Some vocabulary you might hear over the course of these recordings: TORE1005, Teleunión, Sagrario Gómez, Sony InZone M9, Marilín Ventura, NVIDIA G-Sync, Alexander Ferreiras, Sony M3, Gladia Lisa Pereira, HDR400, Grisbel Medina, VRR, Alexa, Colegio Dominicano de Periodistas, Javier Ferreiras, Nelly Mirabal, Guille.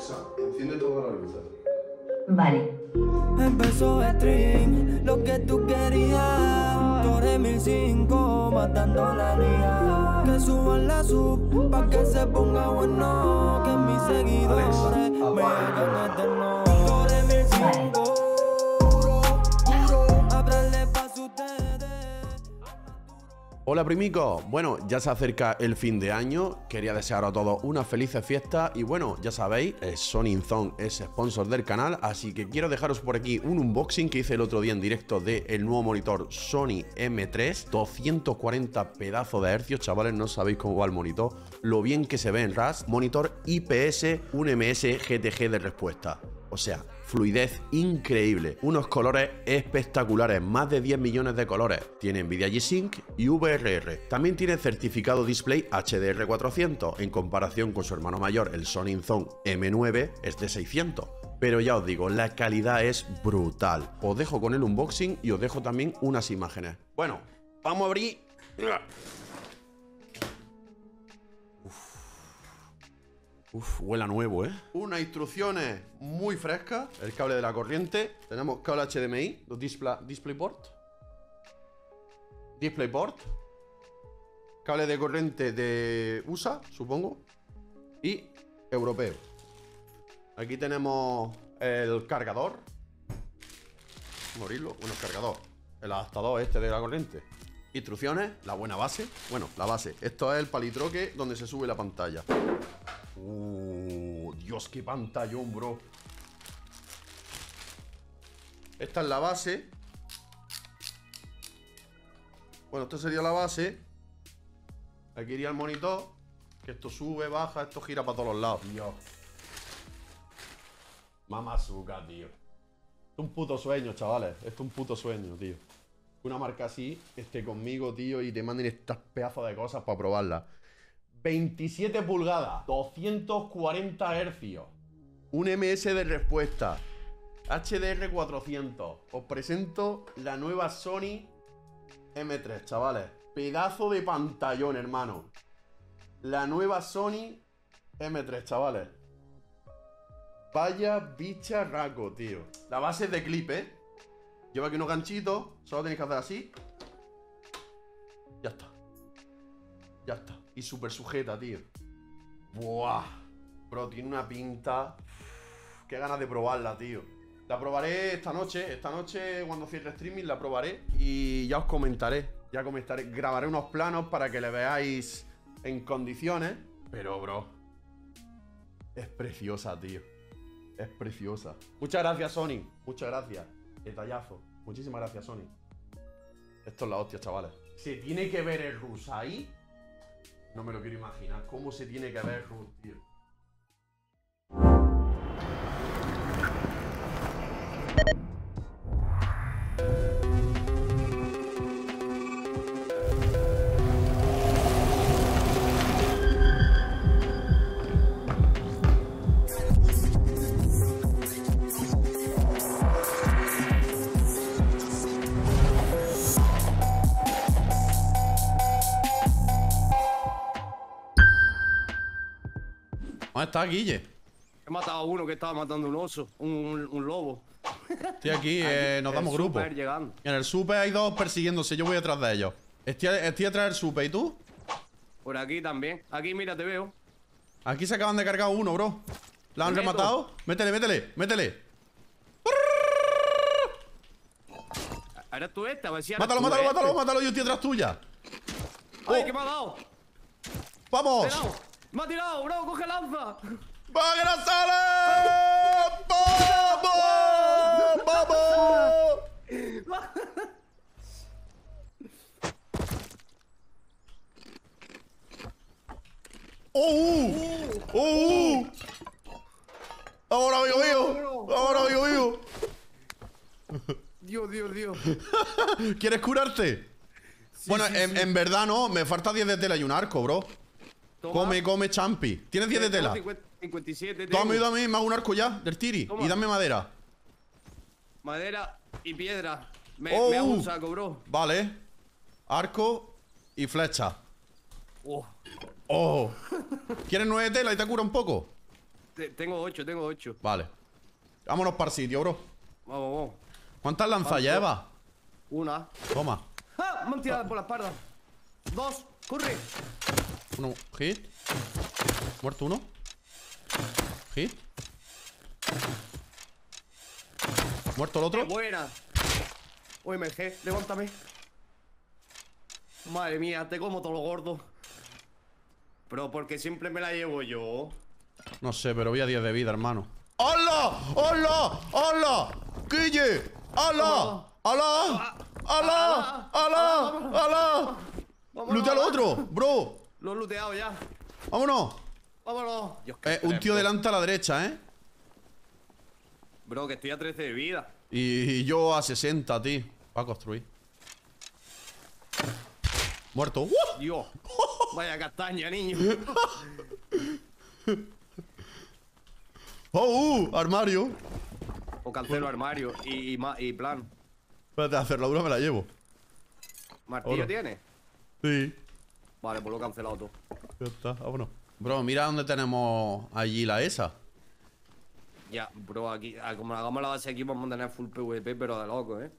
Alexa, enciende todas las luces. Vale. Empezó stream, lo que tú querías. TORE1005, matando la lía. Que suban la sub, pa' que se ponga bueno. Que mis seguidores me hagan eterno. TORE1005. Hola primico, bueno, ya se acerca el fin de año, quería desear a todos unas felices fiestas y bueno, ya sabéis, Sony InZone es sponsor del canal, así que quiero dejaros por aquí un unboxing que hice el otro día en directo del nuevo monitor Sony M3, 240 pedazos de hercios, chavales, no sabéis cómo va el monitor, lo bien que se ve en ras, monitor IPS, un ms GTG de respuesta. O sea, fluidez increíble, unos colores espectaculares, más de 10 millones de colores. Tiene NVIDIA G-Sync y VRR. También tiene certificado display HDR400, en comparación con su hermano mayor, el Sony InZone M9, es de 600. Pero ya os digo, la calidad es brutal. Os dejo con el unboxing y os dejo también unas imágenes. Bueno, vamos a abrir... Uf, huele a nuevo, ¿eh? Unas instrucciones muy frescas. El cable de la corriente. Tenemos cable HDMI, DisplayPort. Cable de corriente de USA, supongo. Y europeo. Aquí tenemos el cargador. Morirlo. Bueno, el cargador. El adaptador este de la corriente. Instrucciones, la buena base. Bueno, la base. Esto es el palitroque donde se sube la pantalla. Dios, qué pantallón, bro. Esta es la base. Bueno, esta sería la base. Aquí iría el monitor. Que esto sube, baja, esto gira para todos los lados. Dios. Mamazuca, tío. Esto es un puto sueño, chavales. Esto es un puto sueño, tío. Una marca así esté conmigo, tío, y te manden estas pedazos de cosas para probarlas. 27 pulgadas, 240 hercios, un ms de respuesta, HDR400. Os presento la nueva Sony M3, chavales. Pedazo de pantallón, hermano. La nueva Sony M3, chavales. Vaya bicharraco, tío. La base es de clip, ¿eh? Lleva aquí unos ganchitos, solo tenéis que hacer así. Ya está. Ya está. Y súper sujeta, tío. Buah. Bro, tiene una pinta. Qué ganas de probarla, tío. La probaré esta noche. Esta noche, cuando cierre streaming, la probaré. Y ya os comentaré. Grabaré unos planos para que le veáis en condiciones. Pero, bro, es preciosa, tío. Es preciosa. Muchas gracias, Sony. Muchas gracias. Detallazo. Muchísimas gracias, Sony. Esto es la hostia, chavales. ¿Se tiene que ver el Rus ahí? No me lo quiero imaginar. ¿Cómo se tiene que ver, tío? ¿Dónde está Guille? He matado a uno que estaba matando un oso, un lobo. Estoy aquí, nos damos grupo. En el super hay dos persiguiéndose, yo voy detrás de ellos. Estoy detrás del super, ¿y tú? Por aquí también. Aquí, mira, te veo. Aquí se acaban de cargar uno, bro. ¿La han rematado? Métele, métele, métele. Ahora tú esta, a ver si... Mátalo, mátalo, mátalo, mátalo, yo estoy detrás tuya. ¡Ay, qué me ha dado! ¡Vamos! ¡Me ha tirado, bro! ¡Coge lanza! ¡Va, que no sale! ¡Vamos! ¡Vamos! ¡Oh! ¡Ahora vivo, vivo! ¡Ahora vivo, vivo! Dios, Dios, Dios. ¿Quieres curarte? Sí, bueno, sí, en verdad no. Me falta 10 de tela y un arco, bro. Toma. Come, come, champi. Tienes 10 de tela. 57. Toma, dame más un arco ya del tiri. Toma. Y dame madera. Madera y piedra. Me hago un saco, bro. Vale. Arco y flecha. Oh. ¿Quieres 9 de tela y te cura un poco? Tengo 8, tengo 8. Vale. Vámonos para el sitio, bro. Vamos, vamos. ¿Cuántas lanzas llevas? Una. Toma. ¡Ah! Me han tirado por la espalda. Dos. Corre. Uno. Hit. Muerto uno. Hit. Muerto el otro. Buena. OMG, levántame. Madre mía, te como todo lo gordo. Pero porque siempre me la llevo yo. No sé, pero voy a 10 de vida, hermano. ¡Hola! ¡Hola! ¡Hola! ¡Guille! ¡Hola! ¡Hola! ¡Hola! ¡Hola! ¡Hola! ¡Lutea al otro, bro! Lo he looteado ya. ¡Vámonos! ¡Vámonos! Un tío delante a la derecha, ¿eh? Bro, que estoy a 13 de vida. Y yo a 60, tío. Va a construir. Muerto. Dios. Vaya castaña, niño. Armario. O cancelo armario y plan. Espérate, a hacer la dura me la llevo. ¿Martillo tiene? Sí. Vale, pues lo he cancelado todo. Ya está, vámonos. Bro, mira dónde tenemos allí la esa. Ya, bro, aquí, como hagamos la base aquí vamos a tener full PvP, pero de loco, ¿eh?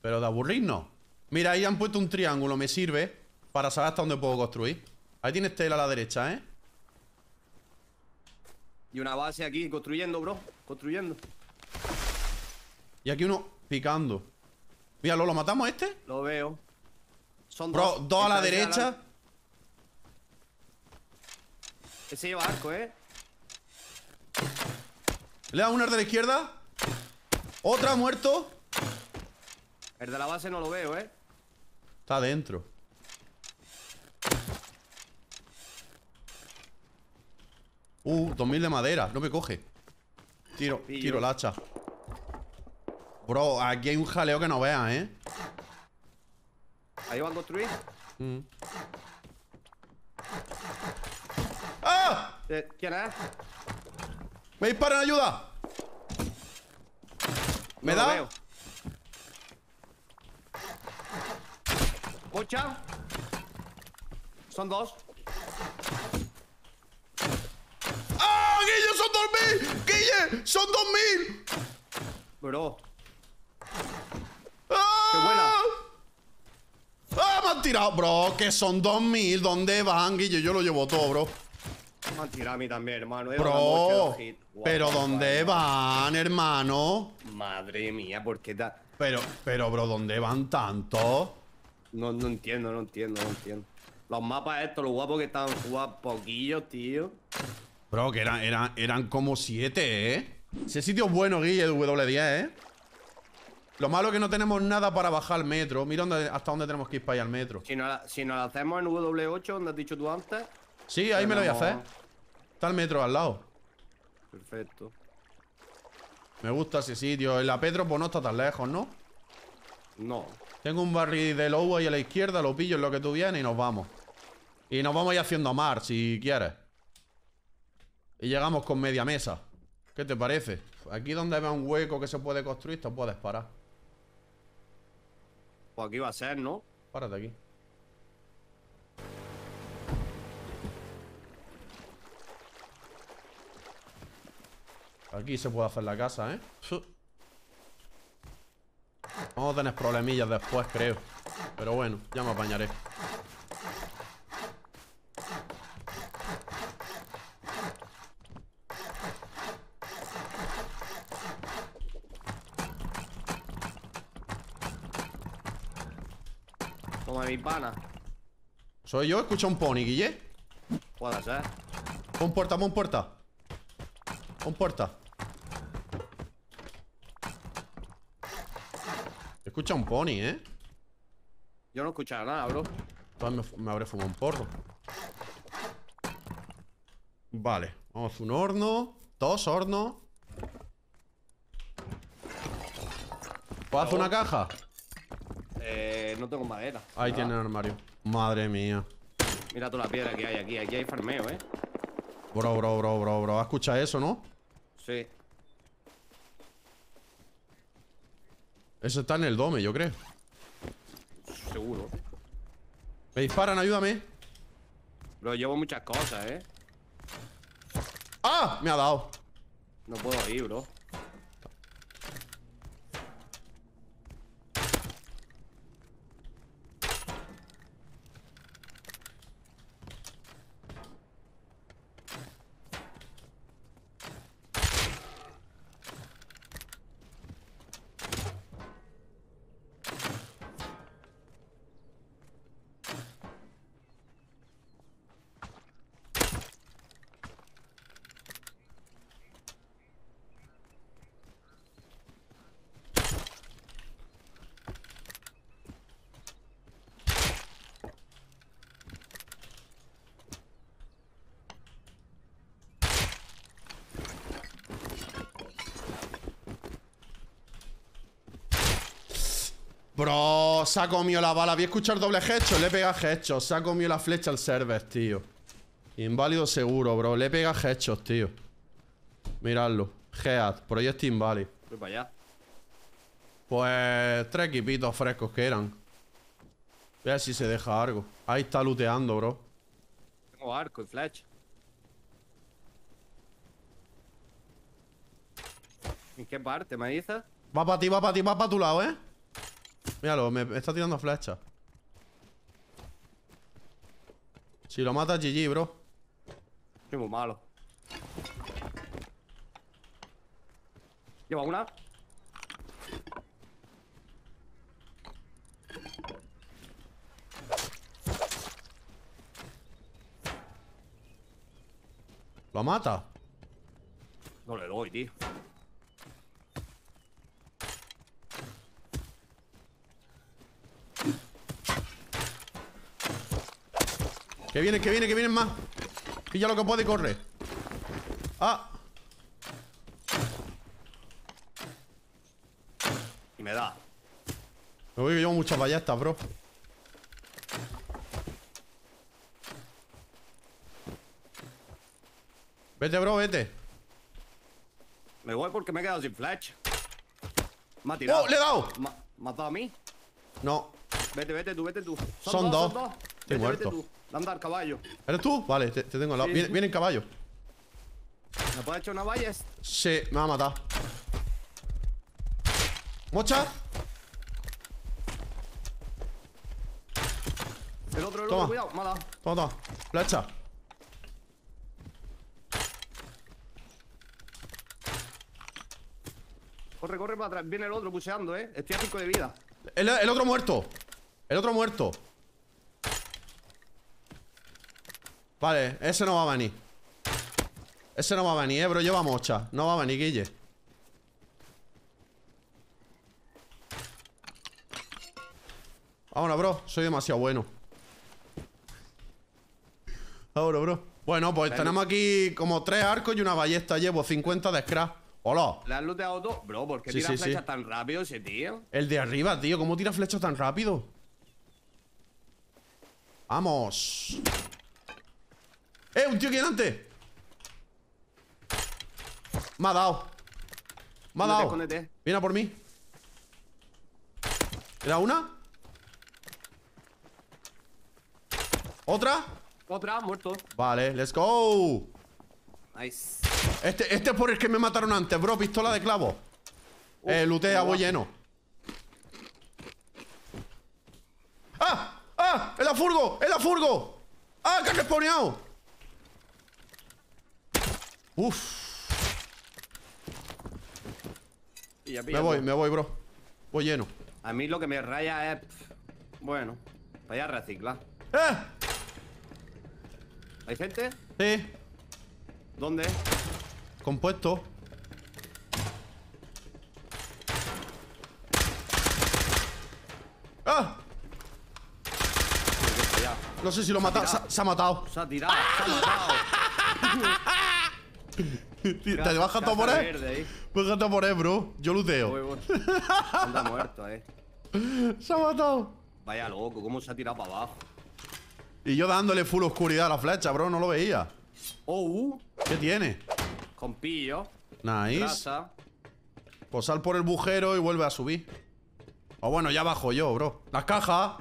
Pero de aburrirnos. Mira, ahí han puesto un triángulo, me sirve para saber hasta dónde puedo construir. Ahí tienes tela a la derecha, ¿eh? Y una base aquí, construyendo, bro. Construyendo. Y aquí uno picando. Míralo, ¿lo matamos a este? Lo veo. Son dos. Bro, dos a la derecha. Ese lleva arco, ¿eh? Le da una de la izquierda. Otra, muerto. El de la base no lo veo, ¿eh? Está adentro. $2000 de madera. No me coge. Tiro el hacha. Bro, aquí hay un jaleo que no veas, ¿eh? ¿Ahí van a construir? ¡Ah! ¿Quién es? ¡Me disparan, ayuda! ¿Me no da? Lo veo. Pocha. Son dos. ¡Ah! ¡Guille, son 2000! ¡Guille, son 2000! Bro. ¡Ah! ¡Qué buena! ¡Ah! Me han tirado, bro. Que son 2000. ¿Dónde van, Guille? Yo lo llevo todo, bro. Me han tirado a mí también, hermano. Bro. Pero ¿dónde van, hermano? Madre mía, ¿por qué tal? Pero, bro, ¿dónde van tanto? No entiendo. Los mapas estos, los guapos que estaban jugando poquillos, tío. Bro, que eran como 7, ¿eh? Ese sitio es bueno, Guille, W10, ¿eh? Lo malo es que no tenemos nada para bajar al metro. Mira hasta dónde tenemos que ir para ir al metro. Si no la hacemos en W8, donde has dicho tú antes. Sí, ahí me lo voy a hacer. Está el metro al lado. Perfecto. Me gusta ese sitio. En la Petro, pues no está tan lejos, ¿no? No. Tengo un barril de lobo ahí a la izquierda. Lo pillo en lo que tú vienes y nos vamos. Y nos vamos a ir haciendo mar, si quieres. Y llegamos con media mesa. ¿Qué te parece? Aquí donde vea un hueco que se puede construir, te puedes parar. Pues aquí va a ser, ¿no? Párate aquí. Aquí se puede hacer la casa, ¿eh? Vamos a tener problemillas después, creo. Pero bueno, ya me apañaré. Toma mi pana. ¿Soy yo? Escucha un pony, Guille. Puede ser. Pon puerta. Escucha un pony, ¿eh? Yo no escuchaba nada, bro. Me habré fumado un porro. Vale, vamos a hacer un horno. Dos hornos. ¿Puedo hacer una caja? No tengo madera. Ahí tiene el armario. Madre mía. Mira toda la piedra que hay aquí. Aquí hay farmeo, ¿eh? Bro. ¿Has escuchado eso, no? Sí. Eso está en el dome, yo creo. Seguro. Me disparan, ayúdame. Bro, llevo muchas cosas, ¿eh? ¡Ah! Me ha dado. No puedo ir, bro. Bro, se ha comido la bala. Había escuchado el doble headshot, le he pegado headshot. Se ha comido la flecha al server, tío. Inválido seguro, bro. Le he pegado headshot, tío. Miradlo. Head, proyecto inválido. Voy para allá. Pues tres equipitos frescos que eran. Voy a ver si se deja algo. Ahí está looteando, bro. Tengo arco y flecha. ¿En qué parte me dices? Va para ti, va para ti, va para tu lado, ¿eh? Míralo, me está tirando flechas. Si lo mata, GG, bro. Soy muy malo. ¿Lleva una? ¿Lo mata? No le doy, tío. Que vienen, que vienen, que vienen más. Pilla lo que puede y corre. Ah. Y me da. Me voy, que llevo muchas ballestas, bro. Vete, bro, vete. Me voy porque me he quedado sin flash. Me ha tirado. ¡Oh, le he dado! ¿Me has dado a mí? No. Vete, vete tú, vete tú. Son dos. Estoy muerto. Anda al caballo. ¿Eres tú? Vale, te tengo al lado. Sí. Viene el caballo. ¿Me puedes echar una valla? Sí, me va a matar. ¡Mocha! El otro, cuidado, me ha dado. Toma, flecha. Corre, corre para atrás. Viene el otro puseando, eh. Estoy a 5 de vida. El otro muerto. El otro muerto. Vale, ese no va a venir. Ese no va a venir, bro. Lleva mocha. No va a venir, Guille. Vámonos, bro. Soy demasiado bueno. Vámonos, bro. Bueno, pues tenemos aquí como 3 arcos y una ballesta. Llevo 50 de scrap. ¡Hola! ¿Le has looteado todo? Bro, ¿por qué tira flechas tan rápido ese tío? El de arriba, tío. ¿Cómo tira flechas tan rápido? ¡Vamos! ¡Eh! ¡Un tío aquí delante! Me ha dado. Me ha dado. Viene a por mí. ¿Era una? ¿Otra? Otra, muerto. Vale, let's go. Nice. Este es por el que me mataron antes, bro. Pistola de clavo. Lootea, voy lleno. ¡Ah! ¡Ah! ¡Es la furgo! ¡Es la furgo! ¡Ah! ¡Que ha respawneado! Uff. Me voy, bro. Voy lleno. A mí lo que me raya es... Bueno, para allá reciclar. ¡Eh! ¿Hay gente? Sí. ¿Dónde? Compuesto. ¡Ah! No sé si lo ha matado. Se ha matado. Se ha tirado. ¡Ah! ¿Te bajas todo por él? Bájate por él, bro. Yo looteo. Voy. Anda muerto, eh. Se ha matado. Vaya loco, cómo se ha tirado para abajo. Y yo dándole full oscuridad a la flecha, bro. No lo veía. ¿Qué tiene? Compillo. Nice. Grasa. Pues sal por el bujero y vuelve a subir. O bueno, ya bajo yo, bro. Las cajas.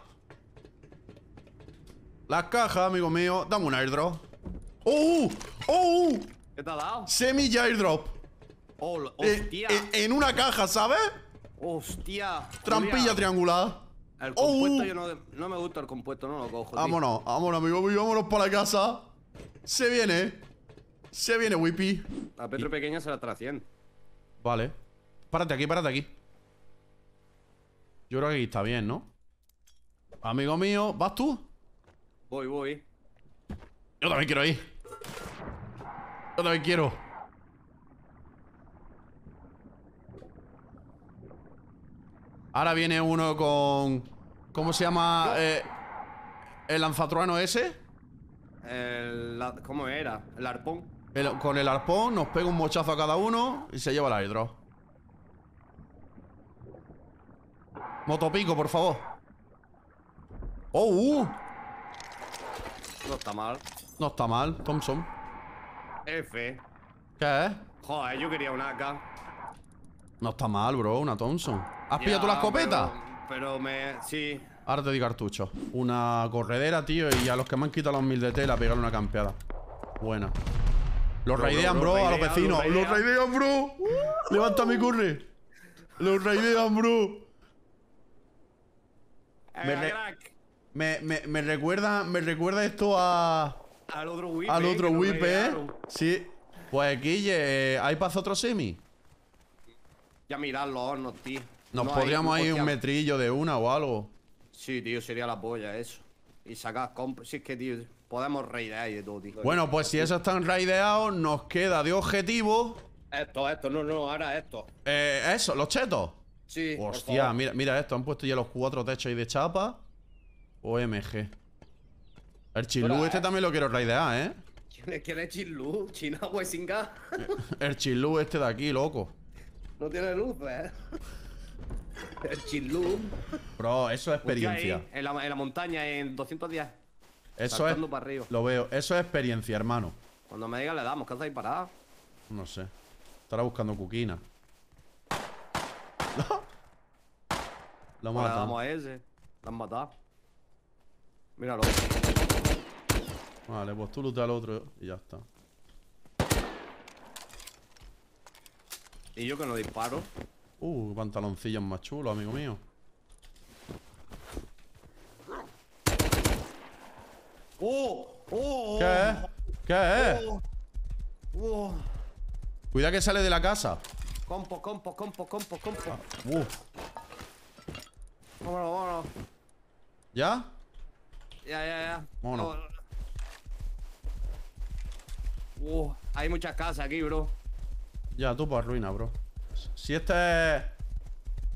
Las cajas, amigo mío. Dame un airdrop. ¡Oh! ¿Qué te ha dado? Semi airdrop. Oh, hostia. En una caja, ¿sabes? Hostia. Trampilla triangular. El compuesto yo no me gusta el compuesto, no lo cojo. Vámonos, tío. Vámonos, amigo, y vámonos para la casa. Se viene. Se viene, Whippy. La Petro pequeña se la tracien. Vale. Párate aquí, párate aquí. Yo creo que aquí está bien, ¿no? Amigo mío, ¿vas tú? Voy, voy. Yo también quiero ir. Yo también quiero. Ahora viene uno con... ¿Cómo se llama? ¿El lanzatrueno ese? ¿Cómo era? El arpón. Con el arpón nos pega un mochazo a cada uno y se lleva el airdrop. Motopico, por favor. ¡Oh! No está mal. No está mal, Thompson. F. ¿Qué es? Joder, yo quería una AK. No está mal, bro, una Thompson. ¿Has pillado tú la escopeta? Pero me... sí. Ahora te di cartucho. Una corredera, tío. Y a los que me han quitado los 1000 de tela la pegaron una campeada. Buena. Los raidean, bro, a los vecinos. Los raidean, bro. Levanta mi curry. Los raidean, bro. Me recuerda esto a... al otro whip. Al otro whip, Sí. Pues, Guille, ¿hay para otro semi? Ya mirad los hornos, tío. Nos podríamos ir un metrillo de una o algo. Sí, tío, sería la polla eso. Y sacar compras. Si es que, tío, podemos raidear y de todo, tío. Bueno, pues si esos están raideados, nos queda de objetivo... Esto, no, ahora esto. Eso, los chetos. Sí. Hostia, mira, mira esto, han puesto ya los 4 techos ahí de chapa. OMG. El chilú este también lo quiero raidear, ¿eh? ¿Quién es chilú? China, güey, sin gas. El chilú este de aquí, loco. No tiene luz, ¿eh? El chilú. Bro, eso es experiencia. Ahí, en la montaña, en 210. Eso saltando es. Para arriba. Lo veo. Eso es experiencia, hermano. Cuando me digan le damos, que está ahí parada. No sé. Estará buscando cuquina. Lo han matado. Vamos a ese. Lo han matado. Míralo. Vale, pues tú lootea al otro y ya está. ¿Y yo que no disparo? Pantaloncillos más chulos, amigo mío. ¿Qué es? ¿Qué es? Cuidado que sale de la casa. Compo. Vámonos. ¿Ya? Ya. Vámonos. Hay muchas casas aquí, bro. Ya, tú para ruina, bro. Si este es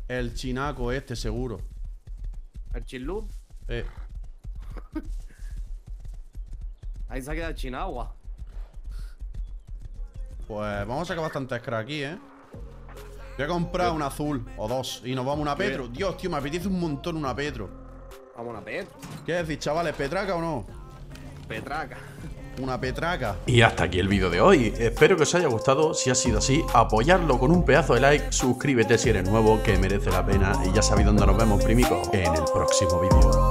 el chinaco este, seguro. ¿El chilú? Ahí se ha quedado el chinagua. Pues vamos a sacar bastante scrap aquí, ¿eh? Voy a comprar un azul o dos y nos vamos a una Petro. Dios, tío, me apetece un montón una Petro. ¿Vamos a una Petro? ¿Qué decís, chavales? ¿Petraca o no? Petraca. Una petraca. Y hasta aquí el vídeo de hoy. Espero que os haya gustado. Si ha sido así, apoyarlo con un pedazo de like. Suscríbete si eres nuevo, que merece la pena. Y ya sabéis dónde nos vemos, primico, en el próximo vídeo.